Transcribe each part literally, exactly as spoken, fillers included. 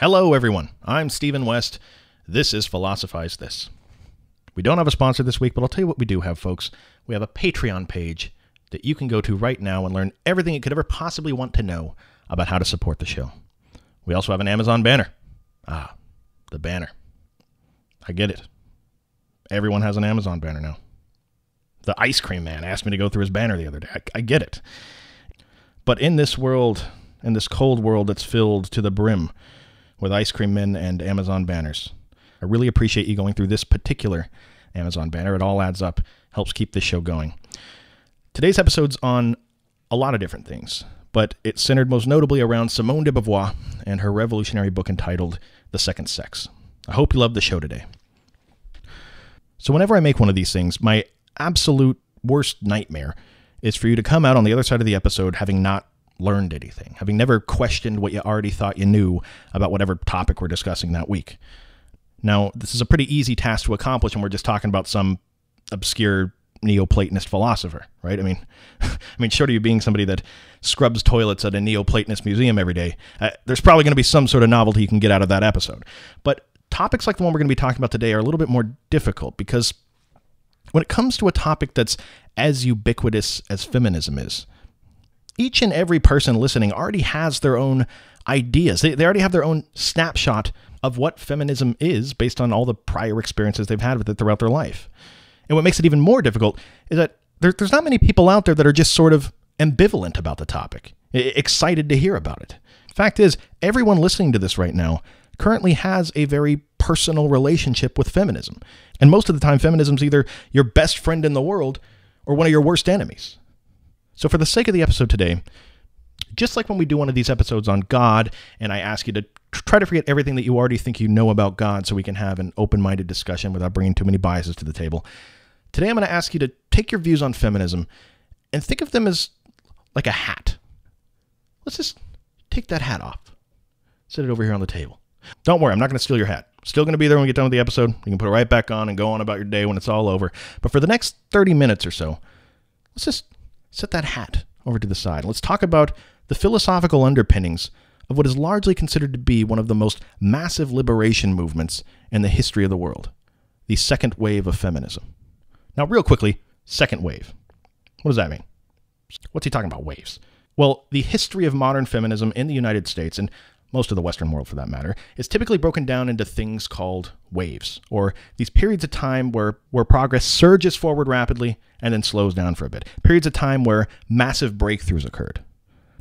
Hello, everyone. I'm Stephen West. This is Philosophize This. We don't have a sponsor this week, but I'll tell you what we do have, folks. We have a Patreon page that you can go to right now and learn everything you could ever possibly want to know about how to support the show. We also have an Amazon banner. Ah, the banner. I get it. Everyone has an Amazon banner now. The ice cream man asked me to go through his banner the other day. I, I get it. But in this world, in this cold world that's filled to the brim with ice cream men and Amazon banners, I really appreciate you going through this particular Amazon banner. It all adds up, helps keep this show going. Today's episode's on a lot of different things, but it's centered most notably around Simone de Beauvoir and her revolutionary book entitled The Second Sex. I hope you love the show today. So whenever I make one of these things, my absolute worst nightmare is for you to come out on the other side of the episode having not learned anything, having never questioned what you already thought you knew about whatever topic we're discussing that week. Now, this is a pretty easy task to accomplish when we're just talking about some obscure Neoplatonist philosopher, right? I mean, I mean, short of you being somebody that scrubs toilets at a Neoplatonist museum every day, uh, there's probably going to be some sort of novelty you can get out of that episode. But topics like the one we're going to be talking about today are a little bit more difficult because when it comes to a topic that's as ubiquitous as feminism is, each and every person listening already has their own ideas. They, they already have their own snapshot of what feminism is based on all the prior experiences they've had with it throughout their life. And what makes it even more difficult is that there, there's not many people out there that are just sort of ambivalent about the topic, excited to hear about it. Fact is, everyone listening to this right now currently has a very personal relationship with feminism. And most of the time, feminism's either your best friend in the world or one of your worst enemies. So for the sake of the episode today, just like when we do one of these episodes on God, and I ask you to try to forget everything that you already think you know about God so we can have an open-minded discussion without bringing too many biases to the table, today I'm going to ask you to take your views on feminism and think of them as like a hat. Let's just take that hat off. Set it over here on the table. Don't worry, I'm not going to steal your hat. Still going to be there when we get done with the episode. You can put it right back on and go on about your day when it's all over. But for the next thirty minutes or so, let's just set that hat over to the side. Let's talk about the philosophical underpinnings of what is largely considered to be one of the most massive liberation movements in the history of the world, the second wave of feminism. Now, real quickly, second wave. What does that mean? What's he talking about, waves? Well, the history of modern feminism in the United States, and most of the Western world for that matter, is typically broken down into things called waves, or these periods of time where, where progress surges forward rapidly and then slows down for a bit. Periods of time where massive breakthroughs occurred.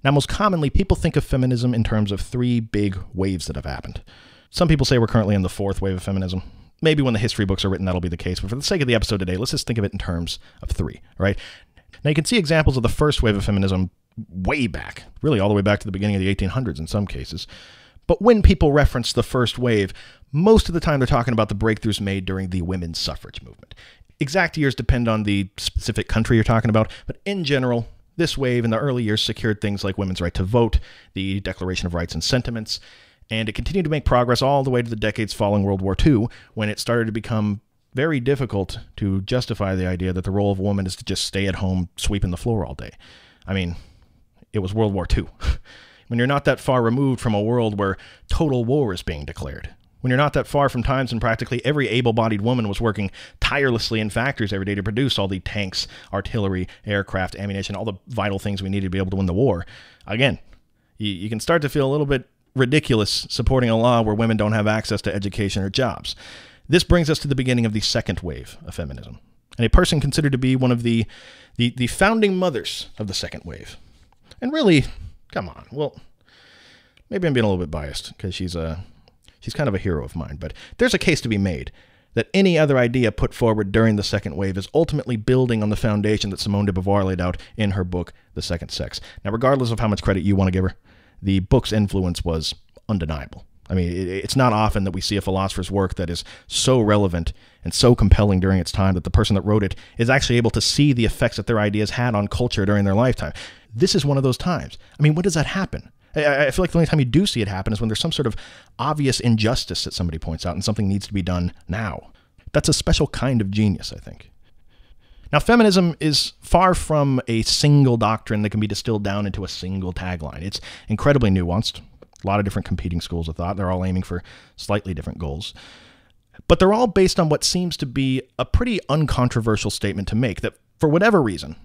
Now, most commonly, people think of feminism in terms of three big waves that have happened. Some people say we're currently in the fourth wave of feminism. Maybe when the history books are written, that'll be the case. But for the sake of the episode today, let's just think of it in terms of three, right? Now, you can see examples of the first wave of feminism way back, really all the way back to the beginning of the eighteen hundreds in some cases. But when people reference the first wave, most of the time they're talking about the breakthroughs made during the women's suffrage movement. Exact years depend on the specific country you're talking about, but in general, this wave in the early years secured things like women's right to vote, the Declaration of Rights and Sentiments, and it continued to make progress all the way to the decades following World War Two, when it started to become very difficult to justify the idea that the role of a woman is to just stay at home sweeping the floor all day. I mean, it was World War Two. When you're not that far removed from a world where total war is being declared, when you're not that far from times when practically every able-bodied woman was working tirelessly in factories every day to produce all the tanks, artillery, aircraft, ammunition, all the vital things we needed to be able to win the war, again, you, you can start to feel a little bit ridiculous supporting a law where women don't have access to education or jobs. This brings us to the beginning of the second wave of feminism, and a person considered to be one of the, the, the founding mothers of the second wave. And really, come on, well, maybe I'm being a little bit biased because she's a, she's kind of a hero of mine, but there's a case to be made that any other idea put forward during the second wave is ultimately building on the foundation that Simone de Beauvoir laid out in her book, The Second Sex. Now, regardless of how much credit you want to give her, the book's influence was undeniable. I mean, it's not often that we see a philosopher's work that is so relevant and so compelling during its time that the person that wrote it is actually able to see the effects that their ideas had on culture during their lifetime. This is one of those times. I mean, when does that happen? I feel like the only time you do see it happen is when there's some sort of obvious injustice that somebody points out and something needs to be done now. That's a special kind of genius, I think. Now, feminism is far from a single doctrine that can be distilled down into a single tagline. It's incredibly nuanced. a lot of different competing schools of thought. They're all aiming for slightly different goals. But they're all based on what seems to be a pretty uncontroversial statement to make, that for whatever reason,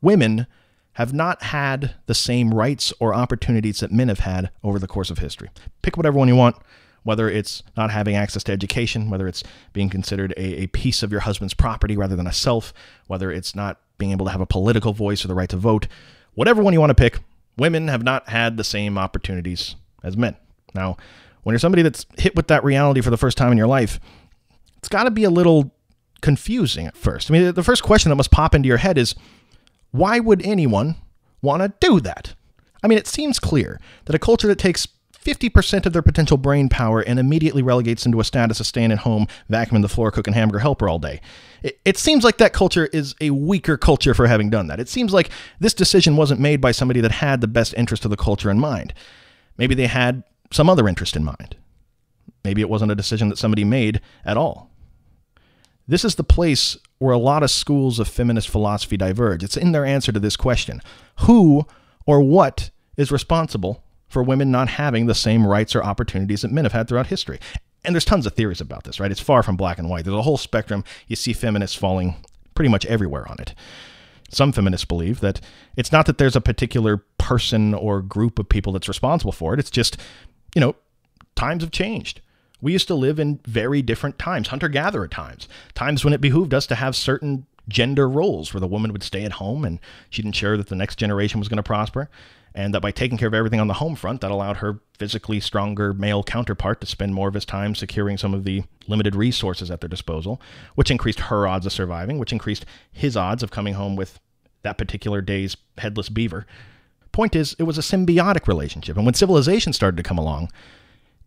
women have not had the same rights or opportunities that men have had over the course of history. Pick whatever one you want, whether it's not having access to education, whether it's being considered a, a piece of your husband's property rather than a self, whether it's not being able to have a political voice or the right to vote, whatever one you want to pick, women have not had the same opportunities as men. Now, when you're somebody that's hit with that reality for the first time in your life, it's got to be a little confusing at first. I mean, the first question that must pop into your head is, why would anyone want to do that? I mean, it seems clear that a culture that takes fifty percent of their potential brain power and immediately relegates into a status of staying at home, vacuuming the floor, cooking hamburger helper all day. It, it seems like that culture is a weaker culture for having done that. It seems like this decision wasn't made by somebody that had the best interest of the culture in mind. Maybe they had some other interest in mind. Maybe it wasn't a decision that somebody made at all. This is the place where a lot of schools of feminist philosophy diverge. It's in their answer to this question. Who or what is responsible for women not having the same rights or opportunities that men have had throughout history? And there's tons of theories about this, right? It's far from black and white. There's a whole spectrum. You see feminists falling pretty much everywhere on it. Some feminists believe that it's not that there's a particular person or group of people that's responsible for it. It's just, you know, times have changed. We used to live in very different times, hunter-gatherer times, times when it behooved us to have certain gender roles where the woman would stay at home and she'd ensure that the next generation was going to prosper. And that by taking care of everything on the home front, that allowed her physically stronger male counterpart to spend more of his time securing some of the limited resources at their disposal, which increased her odds of surviving, which increased his odds of coming home with that particular day's headless beaver. Point is, it was a symbiotic relationship. And when civilization started to come along,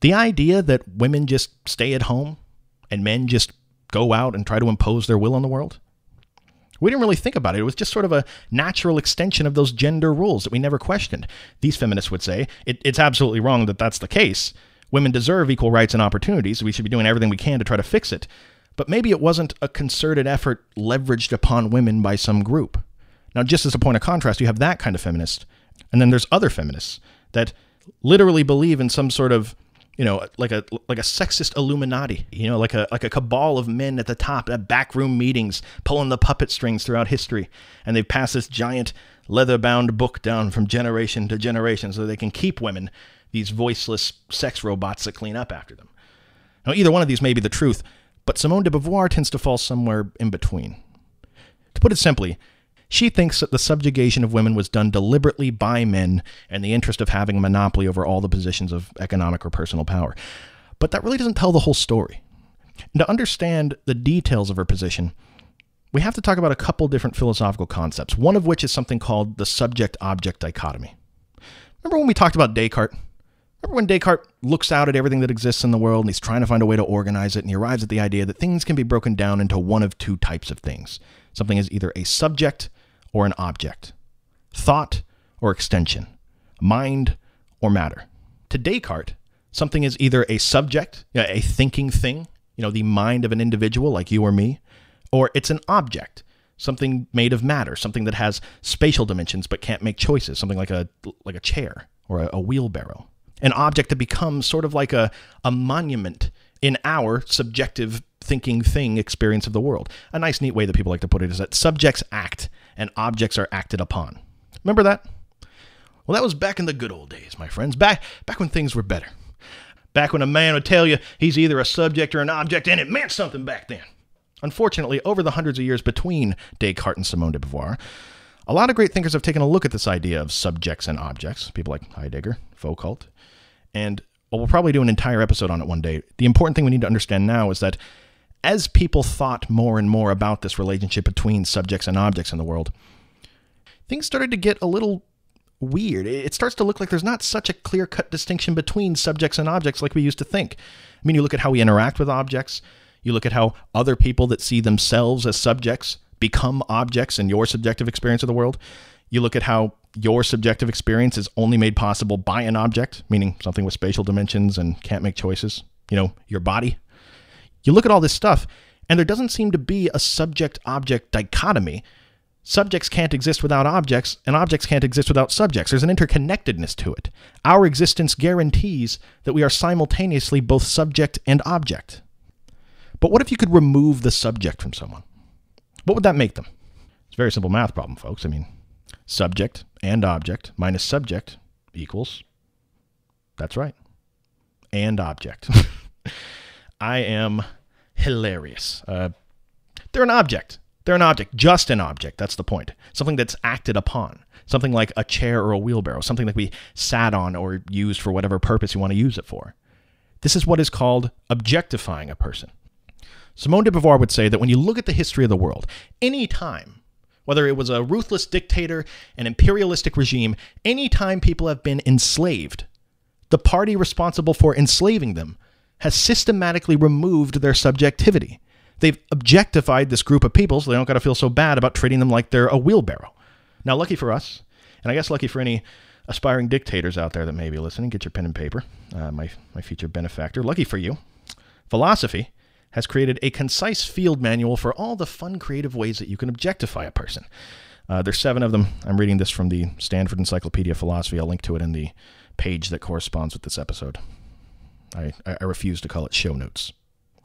the idea that women just stay at home and men just go out and try to impose their will on the world, we didn't really think about it. It was just sort of a natural extension of those gender rules that we never questioned. These feminists would say, it, it's absolutely wrong that that's the case. Women deserve equal rights and opportunities. We should be doing everything we can to try to fix it. But maybe it wasn't a concerted effort leveraged upon women by some group. Now, just as a point of contrast, you have that kind of feminist. And then there's other feminists that literally believe in some sort of, you know, like a like a sexist Illuminati, you know, like a like a cabal of men at the top, at backroom meetings, pulling the puppet strings throughout history. And they've passed this giant leather-bound book down from generation to generation so they can keep women, these voiceless sex robots that clean up after them. Now, either one of these may be the truth, but Simone de Beauvoir tends to fall somewhere in between. To put it simply, she thinks that the subjugation of women was done deliberately by men in the interest of having a monopoly over all the positions of economic or personal power. But that really doesn't tell the whole story. And to understand the details of her position, we have to talk about a couple different philosophical concepts, one of which is something called the subject-object dichotomy. Remember when we talked about Descartes? Remember when Descartes looks out at everything that exists in the world and he's trying to find a way to organize it, and he arrives at the idea that things can be broken down into one of two types of things. Something is either a subject or an object, thought or extension, mind or matter. To Descartes, something is either a subject, a thinking thing, you know, the mind of an individual like you or me, or it's an object, something made of matter, something that has spatial dimensions but can't make choices, something like a like a chair or a, a wheelbarrow. An object that becomes sort of like a, a monument in our subjective thinking thing experience of the world. A nice, neat way that people like to put it is that subjects act and objects are acted upon. Remember that? Well, that was back in the good old days, my friends. Back, back when things were better. Back when a man would tell you he's either a subject or an object, and it meant something back then. Unfortunately, over the hundreds of years between Descartes and Simone de Beauvoir, a lot of great thinkers have taken a look at this idea of subjects and objects, people like Heidegger, Foucault, and well, we'll probably do an entire episode on it one day. The important thing we need to understand now is that as people thought more and more about this relationship between subjects and objects in the world, things started to get a little weird. It starts to look like there's not such a clear-cut distinction between subjects and objects like we used to think. I mean, you look at how we interact with objects. You look at how other people that see themselves as subjects become objects in your subjective experience of the world. You look at how your subjective experience is only made possible by an object, meaning something with spatial dimensions and can't make choices, you know, your body. You look at all this stuff, and there doesn't seem to be a subject-object dichotomy Subjects can't exist without objects, and objects can't exist without subjects. There's an interconnectedness to it. Our existence guarantees that we are simultaneously both subject and object. But what if you could remove the subject from someone? What would that make them? It's a very simple math problem, folks. I mean, subject and object minus subject equals, that's right, and object. I am hilarious. Uh, they're an object. They're an object, just an object. That's the point. Something that's acted upon. Something like a chair or a wheelbarrow. Something that we sat on or used for whatever purpose you want to use it for. This is what is called objectifying a person. Simone de Beauvoir would say that when you look at the history of the world, any time, whether it was a ruthless dictator, an imperialistic regime, any time people have been enslaved, the party responsible for enslaving them has systematically removed their subjectivity. They've objectified this group of people so they don't got to feel so bad about treating them like they're a wheelbarrow. Now, lucky for us, and I guess lucky for any aspiring dictators out there that may be listening, get your pen and paper, uh, my, my future benefactor, lucky for you, philosophy has created a concise field manual for all the fun, creative ways that you can objectify a person. Uh, there's seven of them. I'm reading this from the Stanford Encyclopedia of Philosophy. I'll link to it in the page that corresponds with this episode. I, I refuse to call it show notes.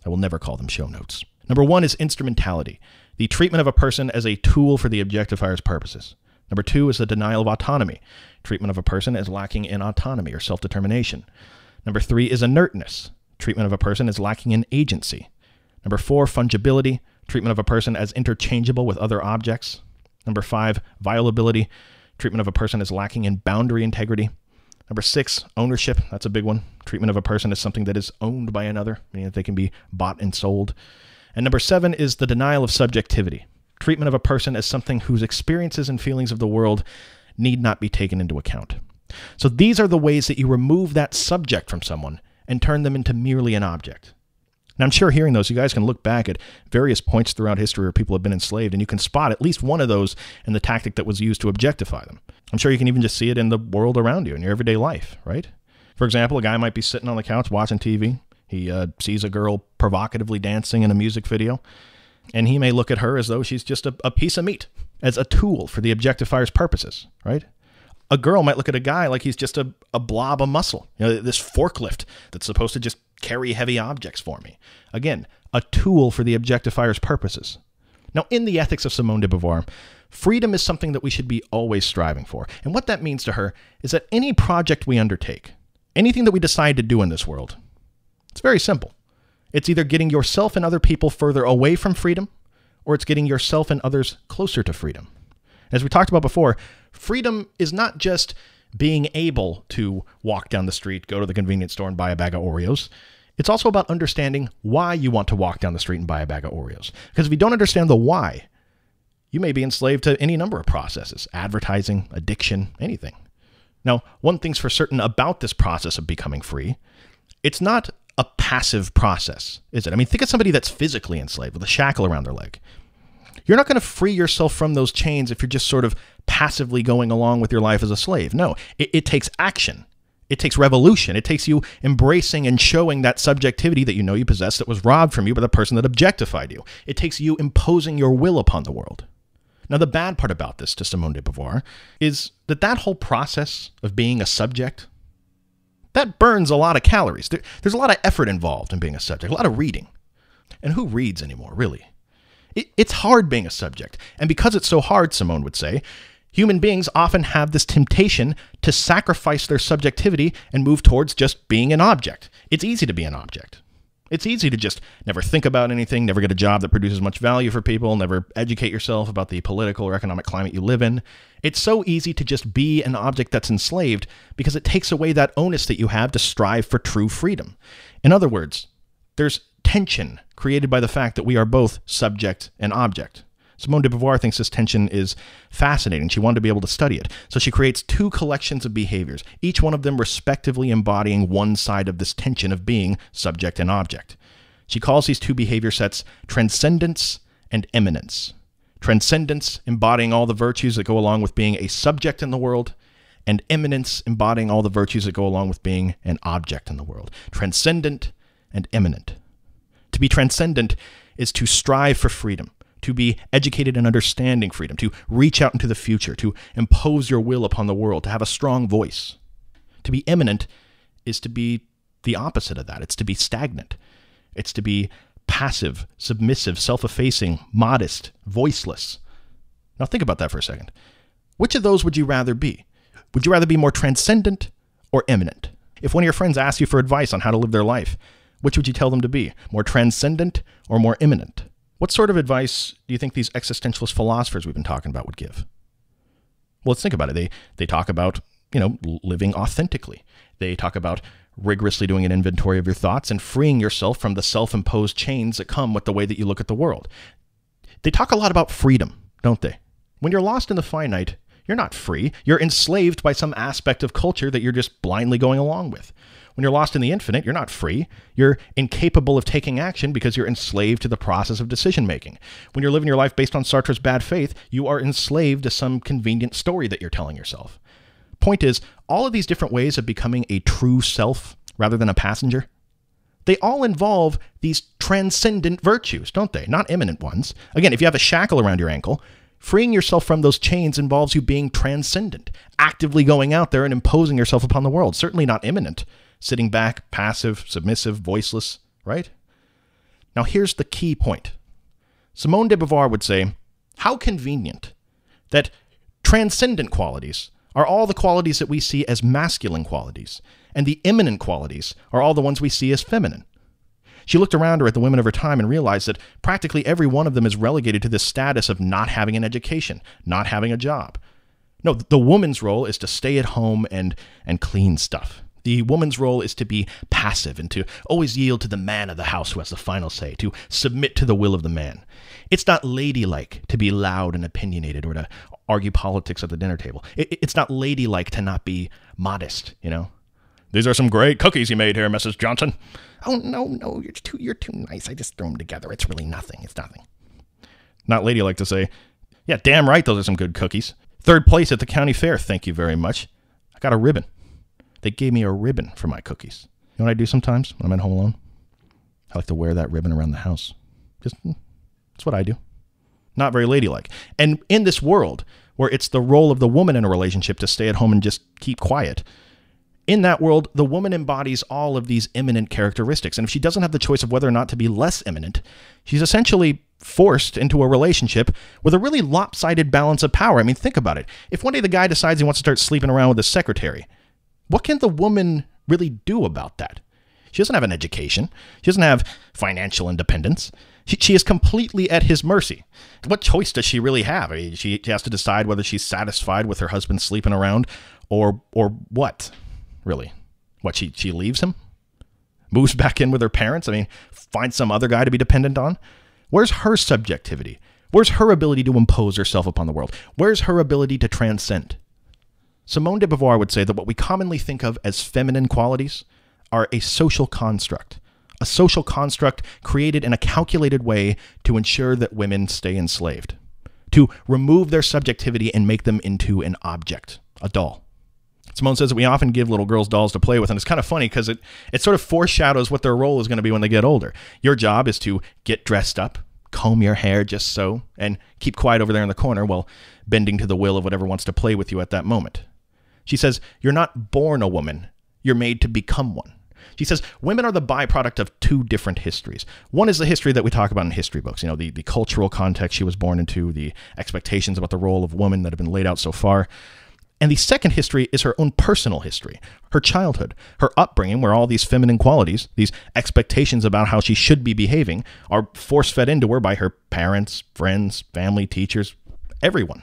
I will never call them show notes. Number one is instrumentality, the treatment of a person as a tool for the objectifier's purposes. Number two is the denial of autonomy, treatment of a person as lacking in autonomy or self-determination. Number three is inertness, treatment of a person as lacking in agency. Number four, fungibility, treatment of a person as interchangeable with other objects. Number five, violability, treatment of a person as lacking in boundary integrity. Number six, ownership, that's a big one, treatment of a person as something that is owned by another, meaning that they can be bought and sold. And number seven is the denial of subjectivity, treatment of a person as something whose experiences and feelings of the world need not be taken into account. So these are the ways that you remove that subject from someone and turn them into merely an object. Now, I'm sure hearing those, you guys can look back at various points throughout history where people have been enslaved, and you can spot at least one of those in the tactic that was used to objectify them. I'm sure you can even just see it in the world around you, in your everyday life, right? For example, a guy might be sitting on the couch watching T V. He uh, sees a girl provocatively dancing in a music video, and he may look at her as though she's just a, a piece of meat, as a tool for the objectifier's purposes, right? A girl might look at a guy like he's just a, a blob of muscle, you know, this forklift that's supposed to just carry heavy objects for me. Again, a tool for the objectifier's purposes. Now, in the ethics of Simone de Beauvoir, freedom is something that we should be always striving for. And what that means to her is that any project we undertake, anything that we decide to do in this world, it's very simple. It's either getting yourself and other people further away from freedom, or it's getting yourself and others closer to freedom. As we talked about before, freedom is not just being able to walk down the street, go to the convenience store and buy a bag of Oreos. It's also about understanding why you want to walk down the street and buy a bag of Oreos. Because if you don't understand the why, you may be enslaved to any number of processes, advertising, addiction, anything. Now, one thing's for certain about this process of becoming free, it's not a passive process, is it? I mean, think of somebody that's physically enslaved with a shackle around their leg. You're not going to free yourself from those chains if you're just sort of passively going along with your life as a slave. No, it, it takes action. It takes revolution. It takes you embracing and showing that subjectivity that you know you possess that was robbed from you by the person that objectified you. It takes you imposing your will upon the world. Now, the bad part about this to Simone de Beauvoir is that that whole process of being a subject, that burns a lot of calories. There, there's a lot of effort involved in being a subject, a lot of reading. And who reads anymore, really? It's hard being a subject. And because it's so hard, Simone would say, human beings often have this temptation to sacrifice their subjectivity and move towards just being an object. It's easy to be an object. It's easy to just never think about anything, never get a job that produces much value for people, never educate yourself about the political or economic climate you live in. It's so easy to just be an object that's enslaved because it takes away that onus that you have to strive for true freedom. In other words, there's tension created by the fact that we are both subject and object. Simone de Beauvoir thinks this tension is fascinating. She wanted to be able to study it. So she creates two collections of behaviors, each one of them respectively embodying one side of this tension of being subject and object. She calls these two behavior sets transcendence and eminence. Transcendence embodying all the virtues that go along with being a subject in the world, and eminence embodying all the virtues that go along with being an object in the world. Transcendent and eminent. To be transcendent is to strive for freedom, to be educated in understanding freedom, to reach out into the future, to impose your will upon the world, to have a strong voice. To be eminent is to be the opposite of that. It's to be stagnant. It's to be passive, submissive, self-effacing, modest, voiceless. Now think about that for a second. Which of those would you rather be? Would you rather be more transcendent or eminent? If one of your friends asked you for advice on how to live their life, which would you tell them to be? More transcendent or more eminent? What sort of advice do you think these existentialist philosophers we've been talking about would give? Well, let's think about it. They, they talk about, you know, living authentically. They talk about rigorously doing an inventory of your thoughts and freeing yourself from the self-imposed chains that come with the way that you look at the world. They talk a lot about freedom, don't they? When you're lost in the finite, you're not free. You're enslaved by some aspect of culture that you're just blindly going along with. When you're lost in the infinite, you're not free. You're incapable of taking action because you're enslaved to the process of decision-making. When you're living your life based on Sartre's bad faith, you are enslaved to some convenient story that you're telling yourself. Point is, all of these different ways of becoming a true self rather than a passenger, they all involve these transcendent virtues, don't they? Not imminent ones. Again, if you have a shackle around your ankle, freeing yourself from those chains involves you being transcendent, actively going out there and imposing yourself upon the world. Certainly not imminent. Sitting back, passive, submissive, voiceless, right? Now here's the key point. Simone de Beauvoir would say, how convenient that transcendent qualities are all the qualities that we see as masculine qualities, and the imminent qualities are all the ones we see as feminine. She looked around her at the women of her time and realized that practically every one of them is relegated to this status of not having an education, not having a job. No, the woman's role is to stay at home and, and clean stuff. The woman's role is to be passive and to always yield to the man of the house who has the final say, to submit to the will of the man. It's not ladylike to be loud and opinionated or to argue politics at the dinner table. It, it's not ladylike to not be modest, you know? These are some great cookies you made here, Missus Johnson. Oh, no, no, you're too, you're too nice. I just threw them together. It's really nothing. It's nothing. Not ladylike to say, yeah, damn right, those are some good cookies. Third place at the county fair. Thank you very much. I got a ribbon. They gave me a ribbon for my cookies. You know what I do sometimes when I'm at home alone? I like to wear that ribbon around the house. Just, that's what I do. Not very ladylike. And in this world where it's the role of the woman in a relationship to stay at home and just keep quiet, in that world, the woman embodies all of these eminent characteristics. And if she doesn't have the choice of whether or not to be less eminent, she's essentially forced into a relationship with a really lopsided balance of power. I mean, think about it. If one day the guy decides he wants to start sleeping around with his secretary, what can the woman really do about that? She doesn't have an education. She doesn't have financial independence. She, she is completely at his mercy. What choice does she really have? I mean, she, she has to decide whether she's satisfied with her husband sleeping around or or what, really. What, she, she leaves him? Moves back in with her parents? I mean, finds some other guy to be dependent on? Where's her subjectivity? Where's her ability to impose herself upon the world? Where's her ability to transcend? Simone de Beauvoir would say that what we commonly think of as feminine qualities are a social construct, a social construct created in a calculated way to ensure that women stay enslaved, to remove their subjectivity and make them into an object, a doll. Simone says that we often give little girls dolls to play with, and it's kind of funny because it, it sort of foreshadows what their role is going to be when they get older. Your job is to get dressed up, comb your hair just so, and keep quiet over there in the corner while bending to the will of whatever wants to play with you at that moment. She says, you're not born a woman, you're made to become one. She says, women are the byproduct of two different histories. One is the history that we talk about in history books, you know, the, the cultural context she was born into, the expectations about the role of woman that have been laid out so far. And the second history is her own personal history, her childhood, her upbringing, where all these feminine qualities, these expectations about how she should be behaving, are force-fed into her by her parents, friends, family, teachers, everyone.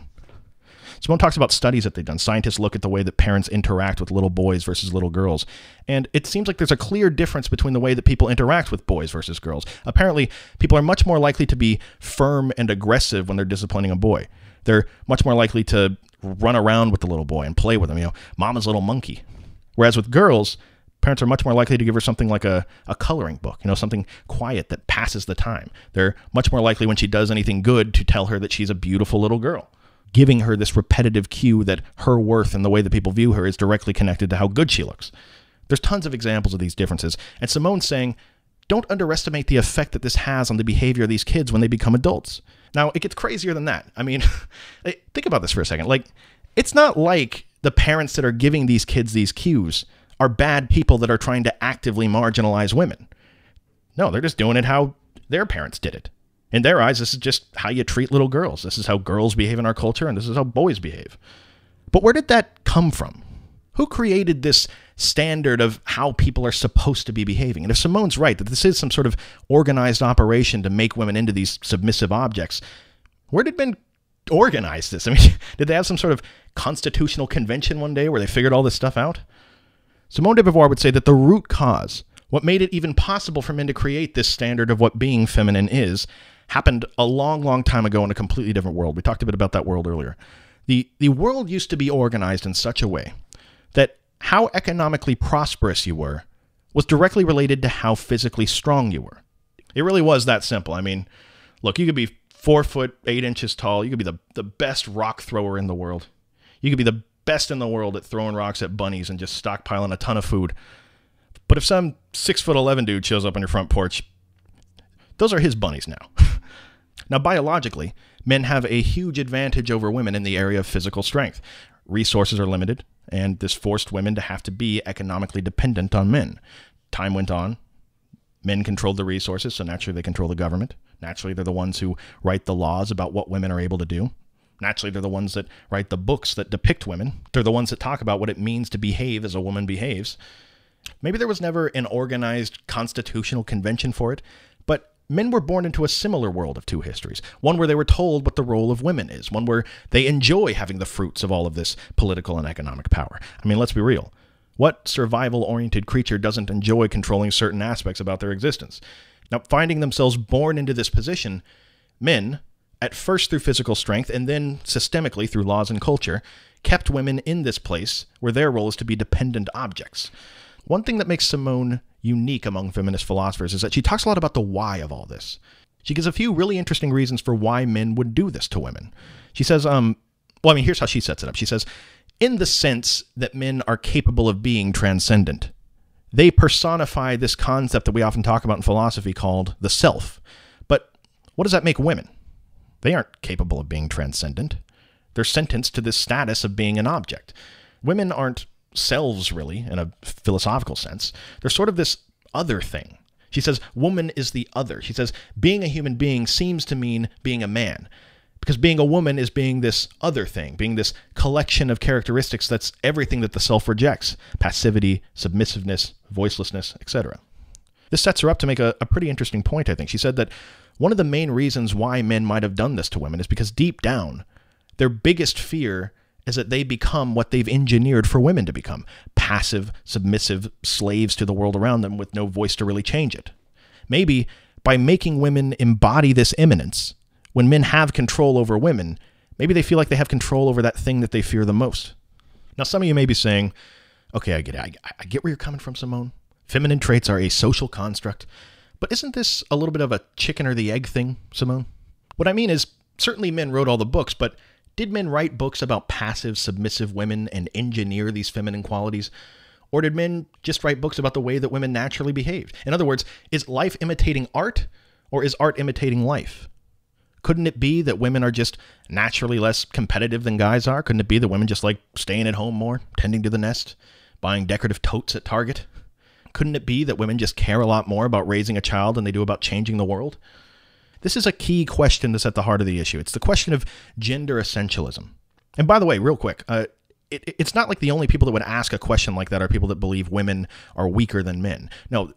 Simone talks about studies that they've done. Scientists look at the way that parents interact with little boys versus little girls. And it seems like there's a clear difference between the way that people interact with boys versus girls. Apparently, people are much more likely to be firm and aggressive when they're disciplining a boy. They're much more likely to run around with the little boy and play with him, you know, mama's little monkey. Whereas with girls, parents are much more likely to give her something like a, a coloring book, you know, something quiet that passes the time. They're much more likely when she does anything good to tell her that she's a beautiful little girl, giving her this repetitive cue that her worth and the way that people view her is directly connected to how good she looks. There's tons of examples of these differences. And Simone's saying, don't underestimate the effect that this has on the behavior of these kids when they become adults. Now, it gets crazier than that. I mean, think about this for a second. Like, it's not like the parents that are giving these kids these cues are bad people that are trying to actively marginalize women. No, they're just doing it how their parents did it. In their eyes, this is just how you treat little girls. This is how girls behave in our culture, and this is how boys behave. But where did that come from? Who created this standard of how people are supposed to be behaving? And if Simone's right, that this is some sort of organized operation to make women into these submissive objects, where did men organize this? I mean, did they have some sort of constitutional convention one day where they figured all this stuff out? Simone de Beauvoir would say that the root cause, what made it even possible for men to create this standard of what being feminine is, happened a long, long time ago in a completely different world. We talked a bit about that world earlier. The, the world used to be organized in such a way that how economically prosperous you were was directly related to how physically strong you were. It really was that simple. I mean, look, you could be four foot, eight inches tall. You could be the, the best rock thrower in the world. You could be the best in the world at throwing rocks at bunnies and just stockpiling a ton of food. But if some six foot eleven dude shows up on your front porch, those are his bunnies now. Now, biologically, men have a huge advantage over women in the area of physical strength. Resources are limited, and this forced women to have to be economically dependent on men. Time went on. Men controlled the resources, so naturally they control the government. Naturally, they're the ones who write the laws about what women are able to do. Naturally, they're the ones that write the books that depict women. They're the ones that talk about what it means to behave as a woman behaves. Maybe there was never an organized constitutional convention for it, but men were born into a similar world of two histories, one where they were told what the role of women is, one where they enjoy having the fruits of all of this political and economic power. I mean, let's be real. What survival-oriented creature doesn't enjoy controlling certain aspects about their existence? Now, finding themselves born into this position, men, at first through physical strength and then systemically through laws and culture, kept women in this place where their role is to be dependent objects. One thing that makes Simone unique among feminist philosophers is that she talks a lot about the why of all this. She gives a few really interesting reasons for why men would do this to women. She says, um, well, I mean, here's how she sets it up. She says, in the sense that men are capable of being transcendent, they personify this concept that we often talk about in philosophy called the self. But what does that make women? They aren't capable of being transcendent. They're sentenced to this status of being an object. Women aren't selves, really, in a philosophical sense. They're sort of this other thing. She says, woman is the other. She says, being a human being seems to mean being a man, because being a woman is being this other thing, being this collection of characteristics that's everything that the self rejects: passivity, submissiveness, voicelessness, et cetera. This sets her up to make a, a pretty interesting point, I think. She said that one of the main reasons why men might have done this to women is because deep down, their biggest fear is that they become what they've engineered for women to become: passive, submissive slaves to the world around them with no voice to really change it. Maybe by making women embody this immanence, when men have control over women, maybe they feel like they have control over that thing that they fear the most. Now, some of you may be saying, okay, I get it. I, I get where you're coming from, Simone. Feminine traits are a social construct. But isn't this a little bit of a chicken or the egg thing, Simone? What I mean is, certainly men wrote all the books, but did men write books about passive, submissive women and engineer these feminine qualities? Or did men just write books about the way that women naturally behaved? In other words, is life imitating art, or is art imitating life? Couldn't it be that women are just naturally less competitive than guys are? Couldn't it be that women just like staying at home more, tending to the nest, buying decorative totes at Target? Couldn't it be that women just care a lot more about raising a child than they do about changing the world? This is a key question that's at the heart of the issue. It's the question of gender essentialism. And by the way, real quick, uh, it, it's not like the only people that would ask a question like that are people that believe women are weaker than men. No,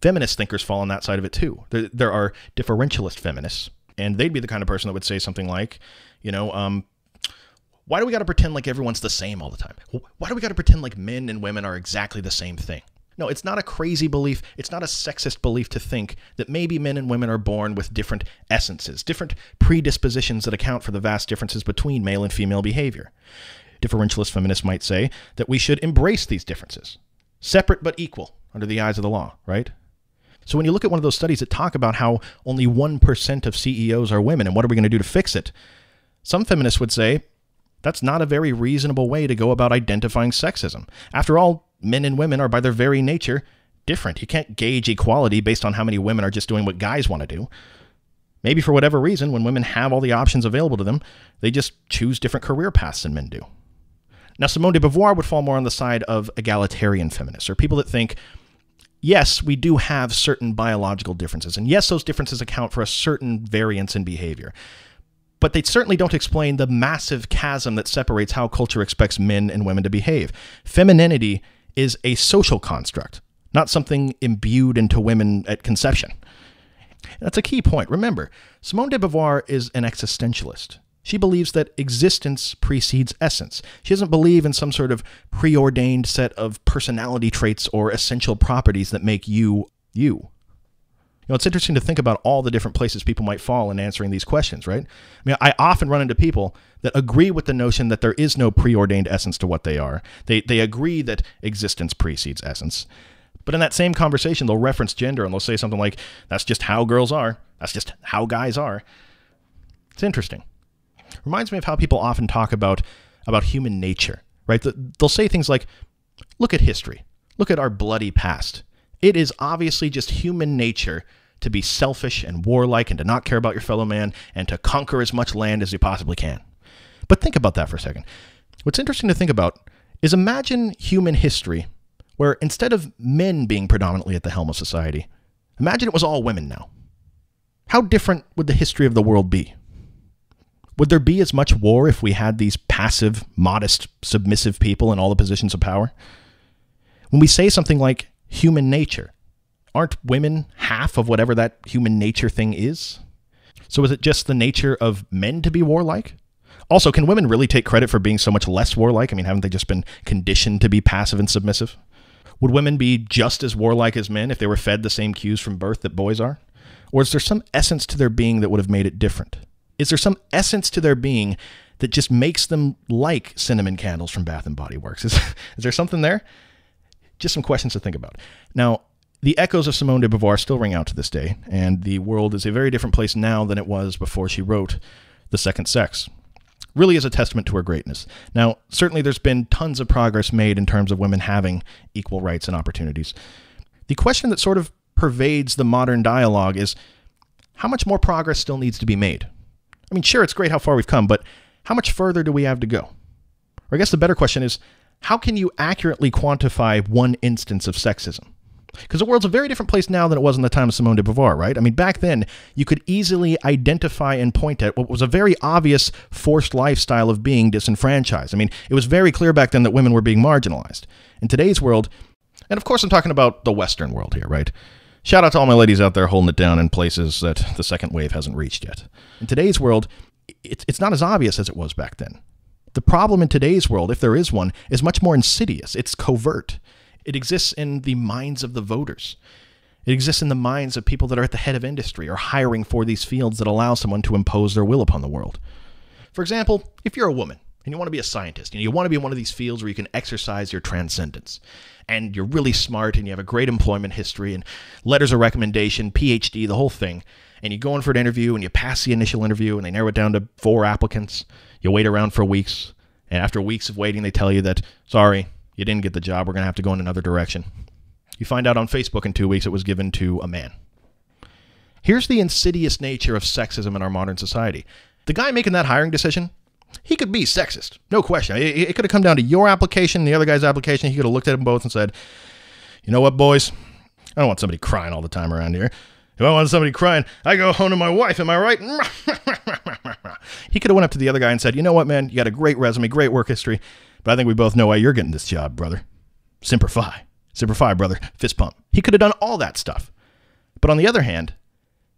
feminist thinkers fall on that side of it too. There, there are differentialist feminists, and they'd be the kind of person that would say something like, you know, um, why do we got to pretend like everyone's the same all the time? Why do we got to pretend like men and women are exactly the same thing? No, it's not a crazy belief. It's not a sexist belief to think that maybe men and women are born with different essences, different predispositions that account for the vast differences between male and female behavior. Differentialist feminists might say that we should embrace these differences, separate but equal under the eyes of the law, right? So when you look at one of those studies that talk about how only one percent of C E Os are women and what are we going to do to fix it, some feminists would say that's not a very reasonable way to go about identifying sexism. After all, men and women are by their very nature different. You can't gauge equality based on how many women are just doing what guys want to do. Maybe for whatever reason, when women have all the options available to them, they just choose different career paths than men do. Now, Simone de Beauvoir would fall more on the side of egalitarian feminists, or people that think, yes, we do have certain biological differences, and yes, those differences account for a certain variance in behavior. But they certainly don't explain the massive chasm that separates how culture expects men and women to behave. Femininity is a social construct, not something imbued into women at conception. That's a key point. Remember, Simone de Beauvoir is an existentialist. She believes that existence precedes essence. She doesn't believe in some sort of preordained set of personality traits or essential properties that make you, you. You know, it's interesting to think about all the different places people might fall in answering these questions, right? I mean, I often run into people that agree with the notion that there is no preordained essence to what they are. They, they agree that existence precedes essence. But in that same conversation, they'll reference gender and they'll say something like, that's just how girls are. That's just how guys are. It's interesting. Reminds me of how people often talk about, about human nature, right? They'll say things like, look at history. Look at our bloody past. It is obviously just human nature to be selfish and warlike and to not care about your fellow man and to conquer as much land as you possibly can. But think about that for a second. What's interesting to think about is imagine human history where instead of men being predominantly at the helm of society, imagine it was all women now. How different would the history of the world be? Would there be as much war if we had these passive, modest, submissive people in all the positions of power? When we say something like, human nature. Aren't women half of whatever that human nature thing is? So is it just the nature of men to be warlike? Also, can women really take credit for being so much less warlike? I mean, haven't they just been conditioned to be passive and submissive? Would women be just as warlike as men if they were fed the same cues from birth that boys are? Or is there some essence to their being that would have made it different? Is there some essence to their being that just makes them like cinnamon candles from Bath and Body Works? Is, is there something there? Just some questions to think about. Now, the echoes of Simone de Beauvoir still ring out to this day, and the world is a very different place now than it was before she wrote The Second Sex. Really is a testament to her greatness. Now, certainly there's been tons of progress made in terms of women having equal rights and opportunities. The question that sort of pervades the modern dialogue is, how much more progress still needs to be made? I mean, sure, it's great how far we've come, but how much further do we have to go? Or I guess the better question is, how can you accurately quantify one instance of sexism? Because the world's a very different place now than it was in the time of Simone de Beauvoir, right? I mean, back then, you could easily identify and point at what was a very obvious forced lifestyle of being disenfranchised. I mean, it was very clear back then that women were being marginalized. In today's world, and of course I'm talking about the Western world here, right? Shout out to all my ladies out there holding it down in places that the second wave hasn't reached yet. In today's world, it's not as obvious as it was back then. The problem in today's world, if there is one, is much more insidious. It's covert. It exists in the minds of the voters. It exists in the minds of people that are at the head of industry or hiring for these fields that allow someone to impose their will upon the world. For example, if you're a woman and you want to be a scientist and you want to be in one of these fields where you can exercise your transcendence and you're really smart and you have a great employment history and letters of recommendation, P H D, the whole thing, and you go in for an interview and you pass the initial interview and they narrow it down to four applicants. You wait around for weeks, and after weeks of waiting, they tell you that, sorry, you didn't get the job. We're going to have to go in another direction. You find out on Facebook in two weeks it was given to a man. Here's the insidious nature of sexism in our modern society. The guy making that hiring decision, he could be sexist, no question. It, it could have come down to your application and the other guy's application. He could have looked at them both and said, you know what, boys? I don't want somebody crying all the time around here. If I wanted somebody crying, I go home to my wife, am I right? He could have went up to the other guy and said, you know what, man, you got a great resume, great work history, but I think we both know why you're getting this job, brother. Semper Fi. Semper Fi, brother. Fist pump. He could have done all that stuff. But on the other hand,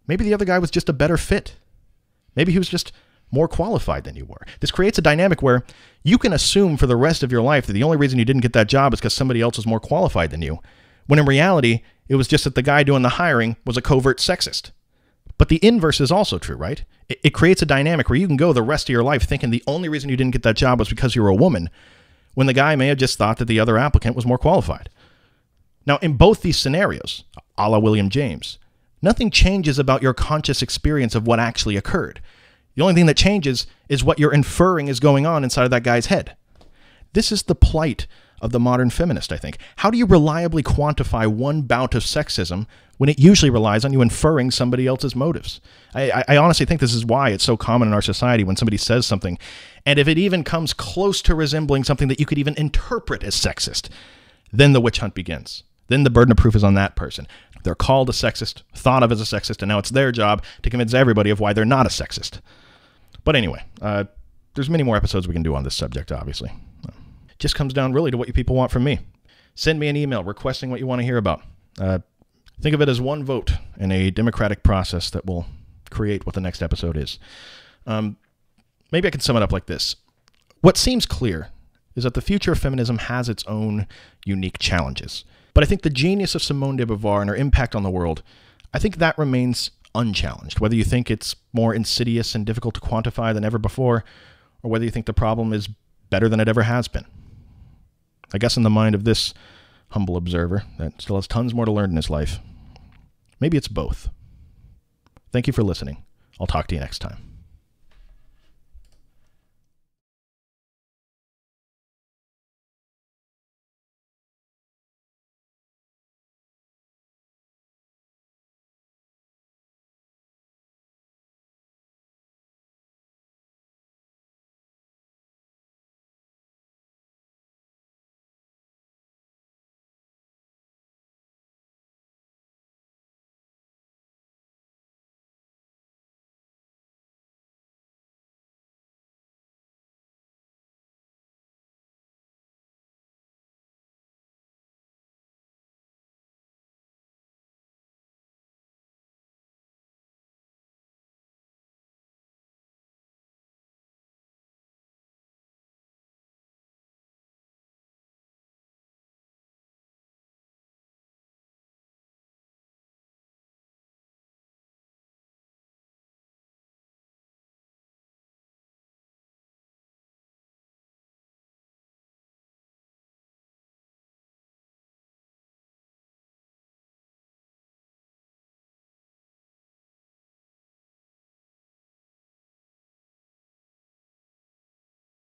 maybe the other guy was just a better fit. Maybe he was just more qualified than you were. This creates a dynamic where you can assume for the rest of your life that the only reason you didn't get that job is because somebody else was more qualified than you, when in reality, it was just that the guy doing the hiring was a covert sexist. But the inverse is also true, right? It, it creates a dynamic where you can go the rest of your life thinking the only reason you didn't get that job was because you were a woman, when the guy may have just thought that the other applicant was more qualified. Now, in both these scenarios, a la William James, nothing changes about your conscious experience of what actually occurred. The only thing that changes is what you're inferring is going on inside of that guy's head. This is the plight of the modern feminist, I think. How do you reliably quantify one bout of sexism when it usually relies on you inferring somebody else's motives? I, I honestly think this is why it's so common in our society when somebody says something, and if it even comes close to resembling something that you could even interpret as sexist, then the witch hunt begins. Then the burden of proof is on that person. They're called a sexist, thought of as a sexist, and now it's their job to convince everybody of why they're not a sexist. But anyway, uh, there's many more episodes we can do on this subject, obviously. Just comes down really to what you people want from me. Send me an email requesting what you want to hear about. Uh, think of it as one vote in a democratic process that will create what the next episode is. Um, maybe I can sum it up like this. What seems clear is that the future of feminism has its own unique challenges. But I think the genius of Simone de Beauvoir and her impact on the world, I think that remains unchallenged, whether you think it's more insidious and difficult to quantify than ever before, or whether you think the problem is better than it ever has been. I guess in the mind of this humble observer that still has tons more to learn in his life, maybe it's both. Thank you for listening. I'll talk to you next time.